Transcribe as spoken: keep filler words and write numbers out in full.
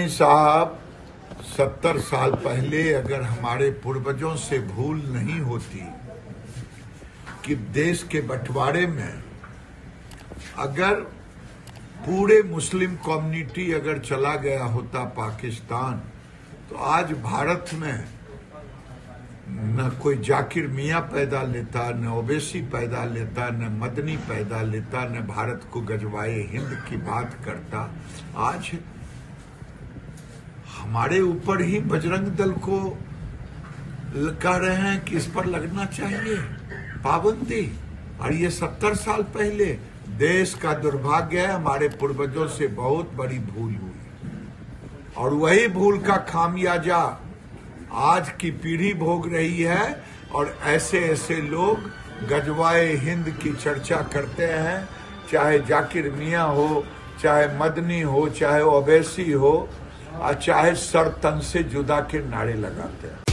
साहब सत्तर साल पहले अगर हमारे पूर्वजों से भूल नहीं होती कि देश के बंटवारे में अगर पूरे मुस्लिम कम्युनिटी अगर चला गया होता पाकिस्तान, तो आज भारत में न कोई जाकिर मियां पैदा लेता, न ओवैसी पैदा लेता, न मदनी पैदा लेता, न भारत को गजवाए हिंद की बात करता। आज हमारे ऊपर ही बजरंग दल को कह रहे हैं कि इस पर लगना चाहिए पाबंदी, और ये सत्तर साल पहले। देश का दुर्भाग्य है, हमारे पूर्वजों से बहुत बड़ी भूल हुई और वही भूल का खामियाजा आज की पीढ़ी भोग रही है। और ऐसे ऐसे लोग गजवाए हिंद की चर्चा करते हैं, चाहे जाकिर मियां हो, चाहे मदनी हो, चाहे ओवैसी हो, चाहे सर तन से जुदा के नारे लगाते हैं।